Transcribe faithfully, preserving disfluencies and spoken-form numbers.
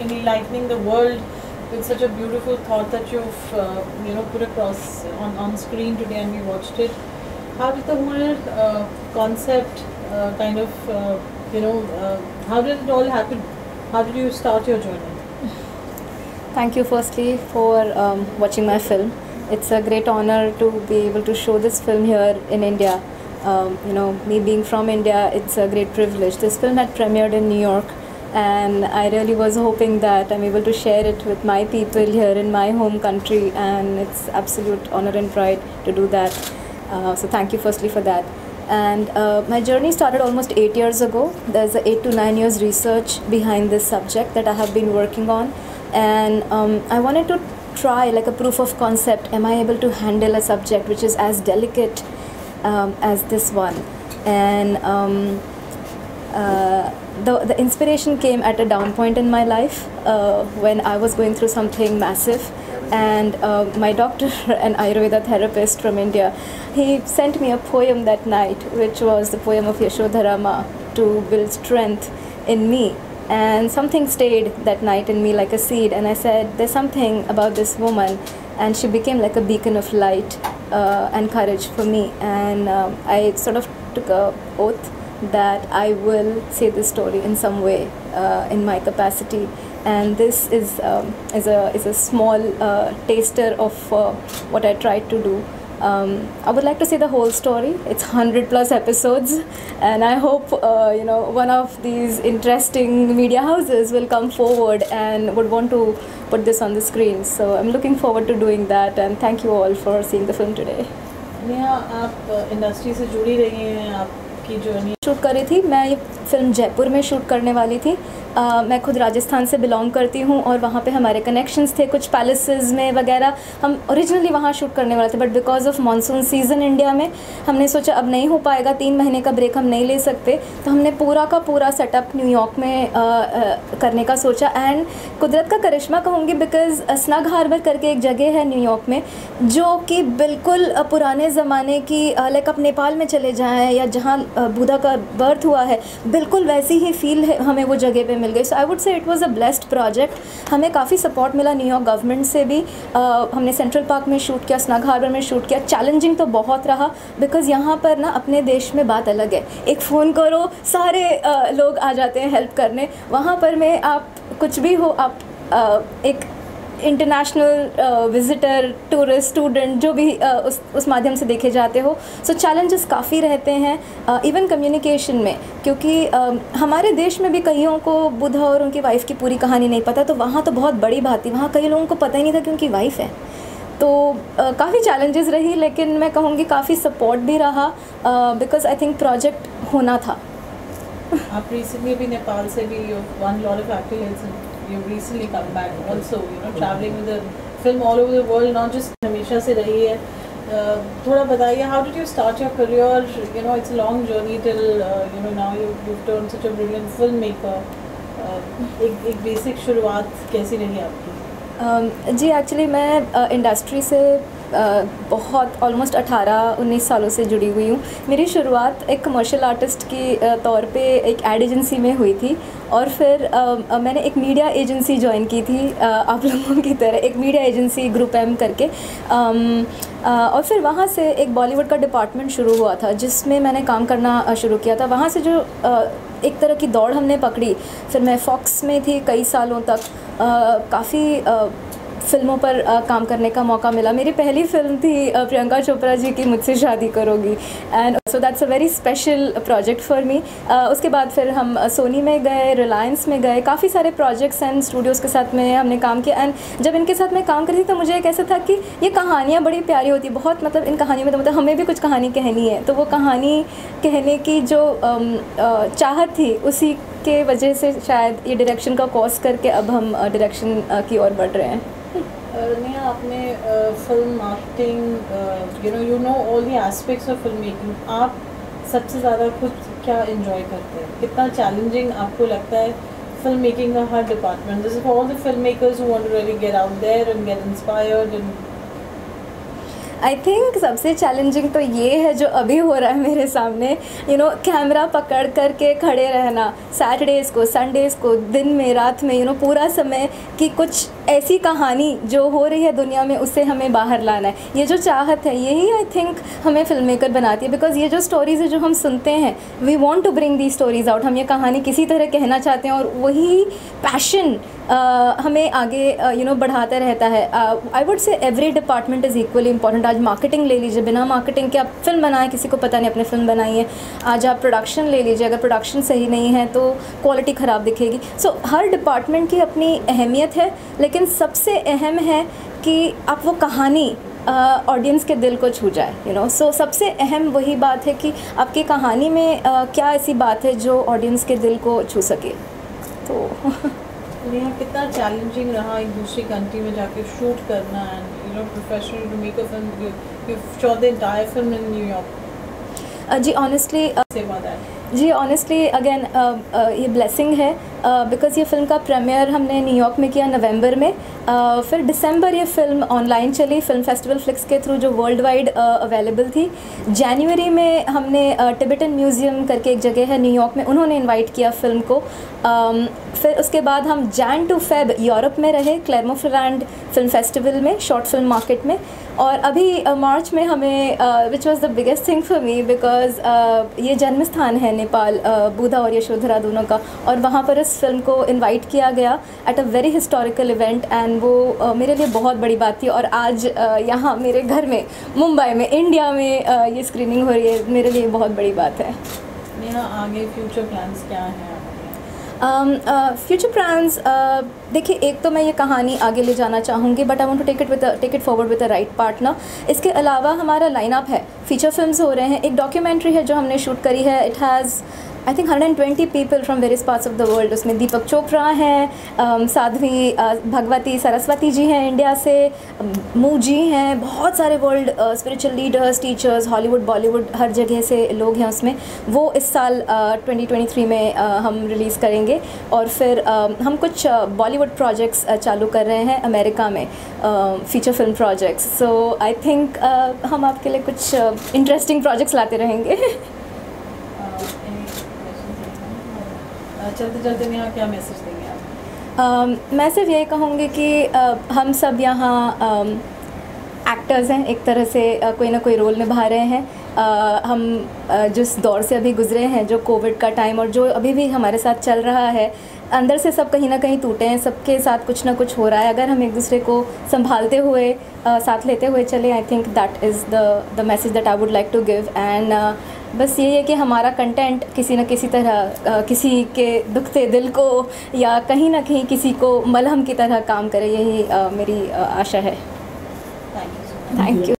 enlightening the world with such a beautiful thought that you've uh, you know put across on on screen today, and we watched it. How did the whole uh, concept uh, kind of uh, you know uh, how did it all happen? How did you start your journey? Thank you firstly for um, watching my film. It's a great honor to be able to show this film here in India. Um, you know, me being from India, it's a great privilege. This film had premiered in New York, and I really was hoping that I'm able to share it with my people here in my home country, and it's absolute honor and pride to do that. Uh, so thank you firstly for that. And uh, my journey started almost eight years ago. There's a eight to nine years research behind this subject that I have been working on, and um, I wanted to try like a proof of concept. Am I able to handle a subject which is as delicate um, as this one? And um, uh, the the inspiration came at a down point in my life uh, when I was going through something massive, and uh, my doctor, an Ayurveda therapist from India, he sent me a poem that night, which was the poem of Yashodhara Ma, to build strength in me. And something stayed that night in me like a seed, and I said, there's something about this woman, and she became like a beacon of light uh, and courage for me. And um, I sort of took an oath that I will say this story in some way uh, in my capacity. And this is um, is a is a small uh, taster of uh, what I tried to do. Um, I would like to say the whole story. It's one hundred plus episodes, and I hope uh, you know one of these interesting media houses will come forward and would want to put this on the screen. So I'm looking forward to doing that, and thank you all for seeing the film today. Neha, आप industry से जुड़ी रही हैं, आपकी journey shoot करी थी. मैं ये फिल्म जयपुर में शूट करने वाली थी. Uh, मैं खुद राजस्थान से बिलोंग करती हूँ, और वहाँ पे हमारे कनेक्शंस थे कुछ पैलेसेस में वगैरह. हम ओरिजिनली वहाँ शूट करने वाले थे, but because of monsoon season India में हमने सोचा अब नहीं हो पाएगा, तीन महीने का ब्रेक हम नहीं ले सकते. तो हमने पूरा का पूरा सेटअप न्यूयॉर्क में आ, आ, करने का सोचा. एंड कुदरत का करिश्मा कहूँगी, बिकॉज स्नग हार्बर करके एक जगह है न्यूयॉर्क में, जो कि बिल्कुल पुराने ज़माने की लाइक आप नेपाल में चले जाएँ या जहाँ बुद्धा का बर्थ हुआ है, बिल्कुल वैसी ही फील है हमें वो जगह पर मिल गई. So I would say it was a blessed project. हमें काफ़ी सपोर्ट मिला न्यूयॉर्क गवर्नमेंट से भी. uh, हमने सेंट्रल पार्क में शूट किया, स्नग हार्बर में शूट किया. चैलेंजिंग तो बहुत रहा, बिकॉज यहाँ पर ना अपने देश में बात अलग है, एक फ़ोन करो सारे uh, लोग आ जाते हैं हेल्प करने. वहाँ पर मैं आप कुछ भी हो, आप uh, एक इंटरनेशनल विजिटर, टूरिस्ट, स्टूडेंट, जो भी uh, उस उस माध्यम से देखे जाते हो. सो चैलेंजेस काफ़ी रहते हैं इवन uh, कम्युनिकेशन में, क्योंकि uh, हमारे देश में भी कईयों को बुद्धा और उनकी वाइफ की पूरी कहानी नहीं पता. तो वहाँ तो बहुत बड़ी बात थी, वहाँ कई लोगों को पता ही नहीं था कि उनकी वाइफ है. तो uh, काफ़ी चैलेंजेस रही, लेकिन मैं कहूँगी काफ़ी सपोर्ट भी रहा, बिकॉज आई थिंक प्रोजेक्ट होना था. आप रिसेंटली भी नेपाल से भी one lot of activities you recently come back also, you know, traveling with the film all over the world, not just हमेशा से रही है. थोड़ा बताइए, how did you start your career? You know, it's a long journey till uh, you know now you you've turned such a brilliant filmmaker. Uh, एक एक basic शुरुआत कैसी रही आपकी? um, जी एक्चुअली मैं इंडस्ट्री uh, से Uh, बहुत ऑलमोस्ट अठारह उन्नीस सालों से जुड़ी हुई हूँ. मेरी शुरुआत एक कमर्शियल आर्टिस्ट के तौर पे एक एड एजेंसी में हुई थी, और फिर uh, मैंने एक मीडिया एजेंसी ज्वाइन की थी uh, आप लोगों की तरह, एक मीडिया एजेंसी ग्रुप एम करके. um, uh, और फिर वहाँ से एक बॉलीवुड का डिपार्टमेंट शुरू हुआ था, जिसमें मैंने काम करना शुरू किया था. वहाँ से जो uh, एक तरह की दौड़ हमने पकड़ी. फिर मैं फॉक्स में थी कई सालों तक. uh, काफ़ी uh, फिल्मों पर आ, काम करने का मौका मिला. मेरी पहली फिल्म थी आ, प्रियंका चोपड़ा जी की मुझसे शादी करोगी, and so that's a very special project for me. उसके बाद फिर हम सोनी में गए, रिलायंस में गए, काफ़ी सारे प्रोजेक्ट्स एंड स्टूडियोज़ के साथ में हमने काम किया. एंड जब इनके साथ मैं काम कर रही थी, तो मुझे एक ऐसा था कि ये कहानियाँ बड़ी प्यारी होती, बहुत मतलब इन कहानियों में तो मतलब हमें भी कुछ कहानी कहनी है. तो वो कहानी कहने की जो चाहत थी, उसी के वजह से शायद ये डायरेक्शन का कोर्स करके अब हम डायरेक्शन की ओर बढ़ रहे हैं. नेहा, आपने film marketing, you know you know all the aspects of film making, आप सबसे ज़्यादा खुद क्या एंजॉय करते हैं? कितना चैलेंजिंग आपको लगता है फिल्म मेकिंग का हर department? This is for all the film makers who want to really get out there and get inspired and I think सबसे चैलेंजिंग तो ये है जो अभी हो रहा है मेरे सामने, यू नो कैमरा पकड़ करके खड़े रहना सैटरडेज़ को, संडेज़ को, दिन में, रात में, यू नो पूरा समय कि कुछ ऐसी कहानी जो हो रही है दुनिया में उससे हमें बाहर लाना है। ये जो चाहत है यही आई थिंक हमें फिल्म मेकर बनाती है, बिकॉज ये जो स्टोरीज़ है जो हम सुनते हैं we want to bring the stories out, हम ये कहानी किसी तरह कहना चाहते हैं और वही पैशन uh, हमें आगे यू नो बढ़ाता रहता है। I would say every department is equally important. आज मार्केटिंग ले लीजिए, बिना मार्केटिंग के आप फिल्म बनाएं किसी को पता नहीं आपने फिल्म बनाई है। आज आप प्रोडक्शन ले लीजिए, अगर प्रोडक्शन सही नहीं है तो क्वालिटी ख़राब दिखेगी। सो so, हर डिपार्टमेंट की अपनी अहमियत है, लेकिन सबसे अहम है कि आप वो कहानी ऑडियंस uh, के दिल को छू जाए, यू नो। सो सबसे अहम वही बात है कि आपकी कहानी में uh, क्या ऐसी बात है जो ऑडियंस के दिल को छू सके। तो यहाँ कितना चैलेंजिंग रहा एक दूसरी कंट्री में जाके शूट करना and you know professional to make a film, you shot the entire film in New York. जी ऑनेस्टली जी ऑनेस्टली अगेन ये ब्लेसिंग है, बिकॉज़ uh, ये फ़िल्म का प्रीमियर हमने न्यूयॉर्क में किया नवंबर में, uh, फिर दिसंबर ये फ़िल्म ऑनलाइन चली फिल्म फेस्टिवल फ्लिक्स के थ्रू जो वर्ल्ड वाइड अवेलेबल थी। जनवरी में हमने uh, टिबेटन म्यूज़ियम करके एक जगह है न्यूयॉर्क में, उन्होंने इनवाइट किया फ़िल्म को। um, फिर उसके बाद हम जैन टू फेब यूरोप में रहे क्लेमोफिल्म फिल्म फेस्टिवल में, शॉर्ट फिल्म मार्केट में, और अभी मार्च uh, में हमें which was the biggest thing for me, because ये जन्म स्थान है नेपाल, uh, बुद्धा और यशोधरा दोनों का, और वहाँ पर फिल्म को इनवाइट किया गया at a very historical event and वो uh, मेरे लिए बहुत बड़ी बात थी। और आज uh, यहाँ मेरे घर में मुंबई में इंडिया में uh, ये स्क्रीनिंग हो रही है, मेरे लिए बहुत बड़ी बात है। मेरा आगे फ्यूचर प्लान्स क्या हैं? फ्यूचर प्लान्स देखिए, एक तो मैं ये कहानी आगे ले जाना चाहूँगी, but I want to take it with take it forward with the right partner. इसके अलावा हमारा लाइनअप है, फीचर फिल्म्स हो रहे हैं, एक डॉक्यूमेंट्री है जो हमने शूट करी है, it has I think one hundred twenty people from various parts of the world. उसमें दीपक चोपरा हैं, साध्वी भगवती सरस्वती जी हैं इंडिया से, मू जी हैं, बहुत सारे world spiritual leaders, teachers, Hollywood, Bollywood, हर जगह से लोग हैं उसमें। वो इस साल ट्वेंटी ट्वेंटी थ्री में हम रिलीज़ करेंगे, और फिर हम कुछ बॉलीवुड प्रोजेक्ट्स चालू कर रहे हैं अमेरिका में, feature film projects. So I think हम आपके लिए कुछ इंटरेस्टिंग प्रोजेक्ट्स लाते रहेंगे। चलते चलते यहाँ क्या मैसेज देंगे आप? मैं सिर्फ यही कहूँगी कि uh, हम सब यहाँ एक्टर्स uh, हैं, एक तरह से uh, कोई ना कोई रोल निभा रहे हैं। uh, हम uh, जिस दौर से अभी गुजरे हैं, जो कोविड का टाइम और जो अभी भी हमारे साथ चल रहा है, अंदर से सब कहीं ना कहीं टूटे हैं, सबके साथ कुछ ना कुछ हो रहा है। अगर हम एक दूसरे को संभालते हुए uh, साथ लेते हुए चले, I think that is the the message that I would like to give. And बस ये है कि हमारा कंटेंट किसी न किसी तरह आ, किसी के दुखते दिल को या कहीं ना कहीं किसी को मलहम की तरह काम करे, यही आ, मेरी आ, आशा है। Thank you.